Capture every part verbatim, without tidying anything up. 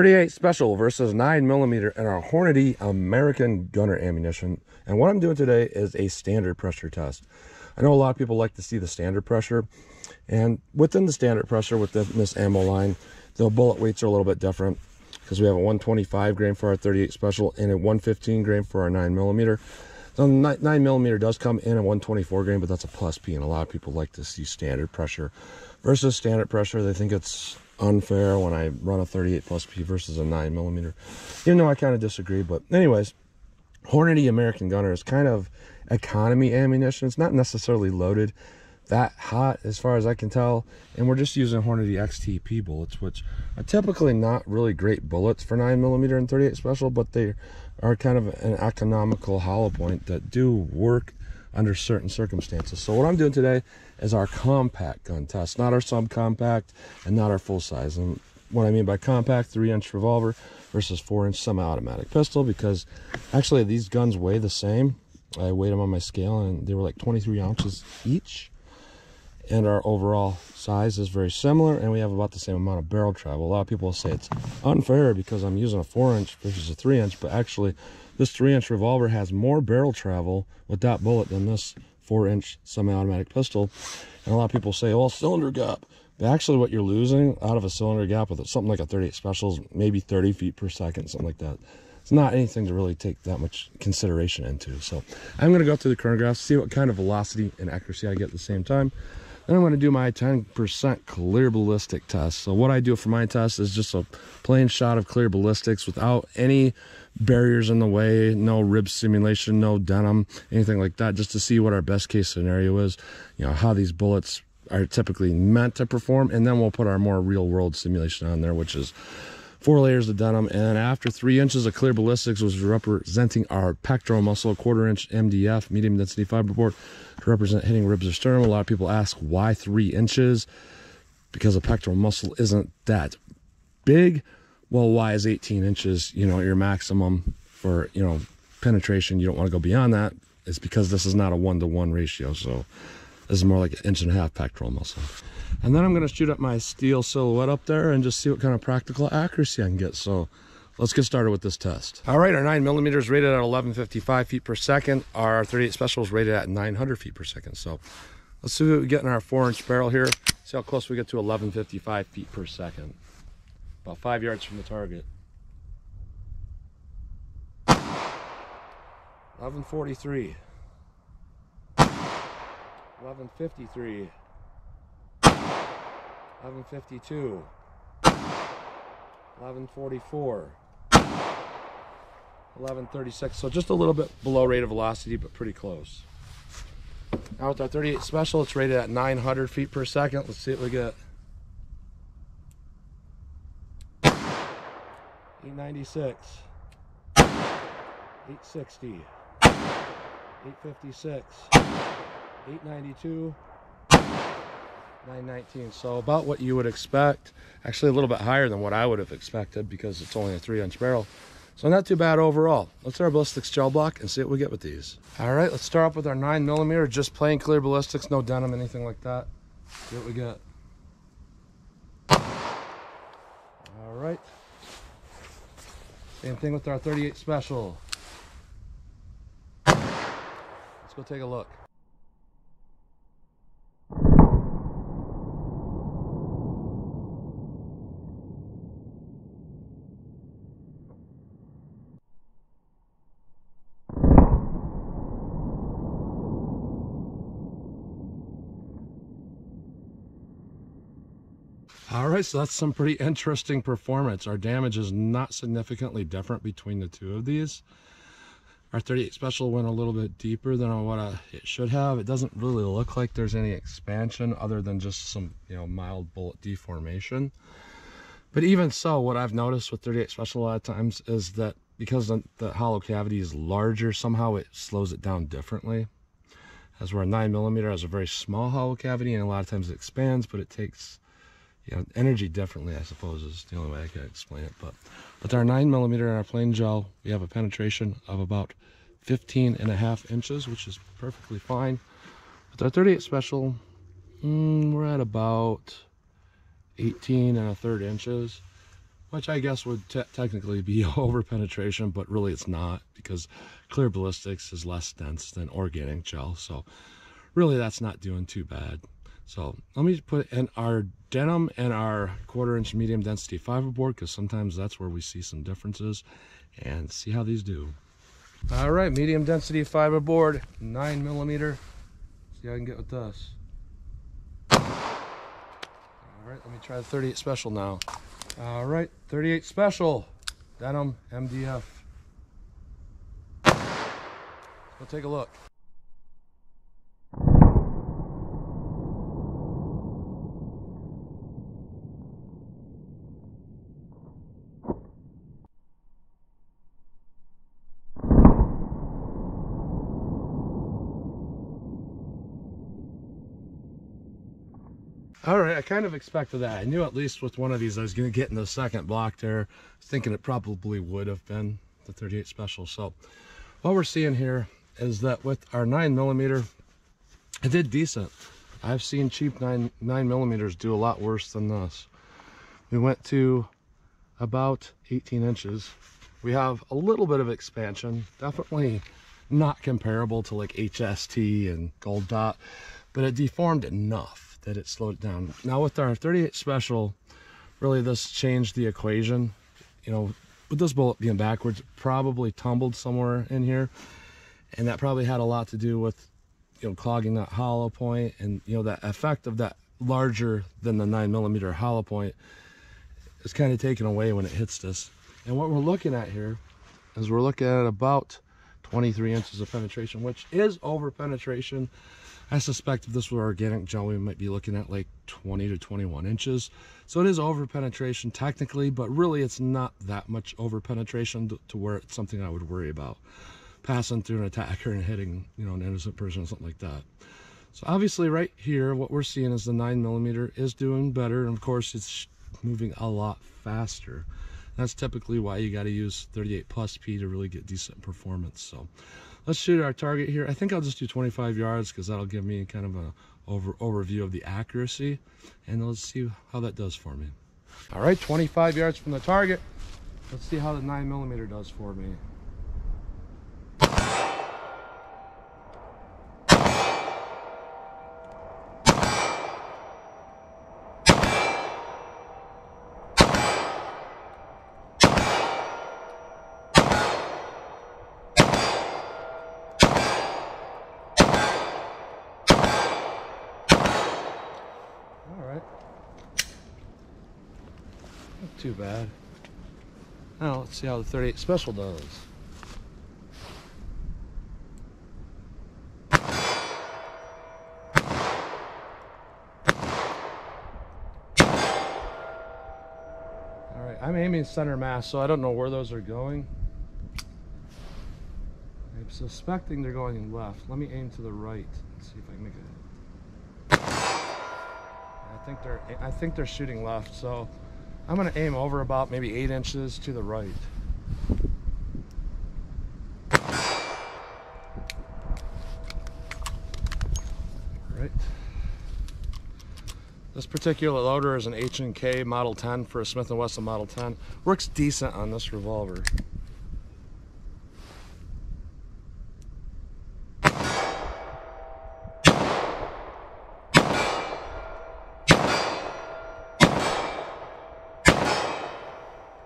thirty-eight special versus nine millimeter and our Hornady American Gunner ammunition. And what I'm doing today is a standard pressure test. I know a lot of people like to see the standard pressure, and within the standard pressure within this ammo line, the bullet weights are a little bit different because we have a one twenty-five grain for our thirty-eight special and a one fifteen grain for our nine millimeter. So the nine millimeter does come in a one twenty-four grain, but that's a plus P, and a lot of people like to see standard pressure versus standard pressure. They think it's unfair when I run a thirty-eight plus P versus a nine millimeter, even though I kind of disagree. But anyways, Hornady American Gunner is kind of economy ammunition. It's not necessarily loaded that hot as far as I can tell, and we're just using Hornady X T P bullets, which are typically not really great bullets for nine millimeter and thirty-eight special, but they are kind of an economical hollow point that do work under certain circumstances. So what I'm doing today is our compact gun test, not our subcompact and not our full size. And what I mean by compact, three inch revolver versus four inch semi-automatic pistol, because actually these guns weigh the same. I weighed them on my scale and they were like twenty-three ounces each, and our overall size is very similar, and we have about the same amount of barrel travel. A lot of people say it's unfair because I'm using a four inch versus a three inch, but actually this three inch revolver has more barrel travel with that bullet than this four inch semi-automatic pistol. And a lot of people say, well, cylinder gap. But actually what you're losing out of a cylinder gap with something like a thirty-eight special is maybe thirty feet per second, something like that. It's not anything to really take that much consideration into. So I'm gonna go through the chronograph, see what kind of velocity and accuracy I get at the same time. Then I'm going to do my ten percent clear ballistic test. So what I do for my test is just a plain shot of clear ballistics without any barriers in the way, no rib simulation, no denim, anything like that, just to see what our best case scenario is, you know, how these bullets are typically meant to perform. And then we'll put our more real world simulation on there, which is four layers of denim. And after three inches of clear ballistics was representing our pectoral muscle, quarter inch M D F, medium density fiberboard, to represent hitting ribs or sternum. A lot of people ask why three inches, because the pectoral muscle isn't that big. Well, why is eighteen inches, you know, your maximum for, you know, penetration? You don't want to go beyond that. It's because this is not a one-to-one ratio. So this is more like an inch and a half pectoral muscle. And then I'm going to shoot up my steel silhouette up there and just see what kind of practical accuracy I can get. So let's get started with this test. All right, our nine millimeter is rated at eleven fifty-five feet per second. Our thirty-eight special is rated at nine hundred feet per second. So let's see what we get in our four inch barrel here. See how close we get to eleven fifty-five feet per second. About five yards from the target. eleven forty-three. eleven fifty-three. eleven fifty-two. eleven forty-four. eleven thirty-six. So just a little bit below rate of velocity, but pretty close. Now with our thirty-eight special, it's rated at nine hundred feet per second. Let's see what we get. eight ninety-six. eight sixty. eight fifty-six. eight ninety-two. nine nineteen. So about what you would expect, actually a little bit higher than what I would have expected because it's only a three inch barrel. So not too bad overall. Let's do our ballistics gel block and see what we get with these. All right, let's start off with our nine millimeter, just plain clear ballistics, no denim, anything like that. See what we get. All right. Same thing with our thirty-eight special. Let's go take a look. All right, so that's some pretty interesting performance. Our damage is not significantly different between the two of these. Our thirty-eight special went a little bit deeper than what I, it should have. It doesn't really look like there's any expansion other than just some, you know, mild bullet deformation. But even so, what I've noticed with thirty-eight special a lot of times is that because the, the hollow cavity is larger, somehow it slows it down differently. As where a nine millimeter has a very small hollow cavity, and a lot of times it expands, but it takes, you know, energy differently, I suppose, is the only way I can explain it. But with our nine millimeter and our plain gel, we have a penetration of about fifteen and a half inches, which is perfectly fine. With our thirty-eight special, mm, we're at about eighteen and a third inches, which I guess would te technically be over penetration, but really it's not, because clear ballistics is less dense than organic gel. So really that's not doing too bad. So let me put in our denim and our quarter inch medium density fiberboard, because sometimes that's where we see some differences, and see how these do. All right, medium density fiberboard, nine millimeter. See how I can get with this. All right, let me try the thirty-eight special now. All right, thirty-eight special, denim, M D F. We'll take a look. All right, I kind of expected that. I knew at least with one of these I was going to get in the second block there, thinking it probably would have been the thirty-eight special. So what we're seeing here is that with our nine millimeter, it did decent. I've seen cheap nine nine millimeters do a lot worse than this. We went to about eighteen inches. We have a little bit of expansion, definitely not comparable to like H S T and Gold Dot, but it deformed enough that it slowed it down. Now with our thirty-eight special, really this changed the equation. You know, with this bullet being backwards, it probably tumbled somewhere in here, and that probably had a lot to do with, you know, clogging that hollow point, and you know, that effect of that larger than the nine millimeter hollow point is kind of taken away when it hits this. And what we're looking at here is we're looking at about twenty-three inches of penetration, which is over penetration. I suspect if this were organic gel, we might be looking at like twenty to twenty-one inches. So it is over penetration technically, but really it's not that much over penetration to where it's something I would worry about passing through an attacker and hitting, you know, an innocent person or something like that. So obviously right here, what we're seeing is the nine millimeter is doing better. And of course it's moving a lot faster. That's typically why you got to use thirty-eight plus P to really get decent performance. So let's shoot our target here. I think I'll just do twenty-five yards, because that'll give me kind of an over, overview of the accuracy, and let's see how that does for me. All right, twenty-five yards from the target. Let's see how the nine millimeter does for me. Too bad. Now let's see how the thirty-eight special does. All right, I'm aiming center mass, so I don't know where those are going. I'm suspecting they're going left. Let me aim to the right and see if I can make it. I think they're. I think they're shooting left. So I'm going to aim over about maybe eight inches to the right. All right. This particular loader is an H and K Model ten for a Smith and Wesson Model ten. Works decent on this revolver.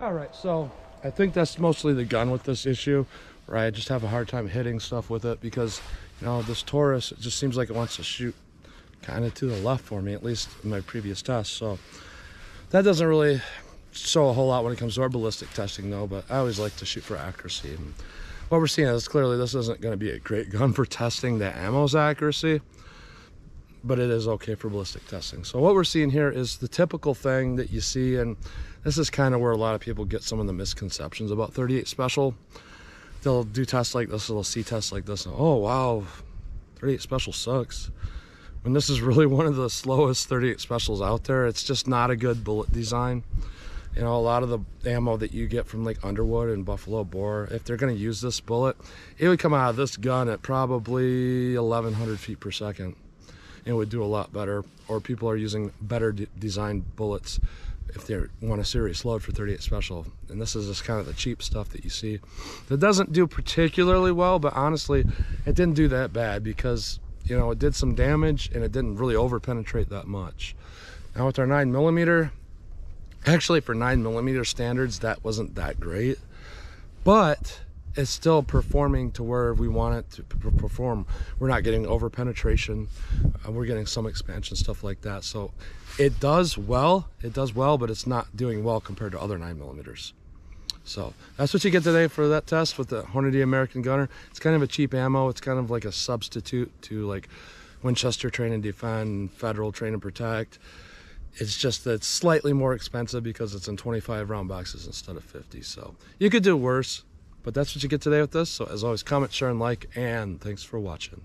All right, so I think that's mostly the gun with this issue, where I just have a hard time hitting stuff with it, because, you know, this Taurus, it just seems like it wants to shoot kind of to the left for me, at least in my previous test. So that doesn't really show a whole lot when it comes to our ballistic testing, though, but I always like to shoot for accuracy. And what we're seeing is clearly this isn't going to be a great gun for testing the ammo's accuracy, but it is okay for ballistic testing. So what we're seeing here is the typical thing that you see, and this is kind of where a lot of people get some of the misconceptions about thirty-eight special. They'll do tests like this, they'll see tests like this, and oh wow, thirty-eight special sucks. When this is really one of the slowest thirty-eight specials out there. It's just not a good bullet design. You know, a lot of the ammo that you get from like Underwood and Buffalo Bore, if they're going to use this bullet, it would come out of this gun at probably eleven hundred feet per second. It would do a lot better, or people are using better de designed bullets if they want a serious load for thirty-eight special. And this is just kind of the cheap stuff that you see that doesn't do particularly well, but honestly it didn't do that bad because, you know, it did some damage and it didn't really over penetrate that much. Now with our nine millimeter, actually for nine millimeter standards that wasn't that great, but it's still performing to where we want it to perform. We're not getting over penetration, we're getting some expansion, stuff like that. So it does well, it does well, but it's not doing well compared to other nine millimeters. So that's what you get today for that test with the Hornady American Gunner. It's kind of a cheap ammo. It's kind of like a substitute to like Winchester Train and Defend, Federal Train and Protect. It's just that it's slightly more expensive because it's in twenty-five round boxes instead of fifty. So you could do worse, but that's what you get today with this. So as always, comment, share, and like, and thanks for watching.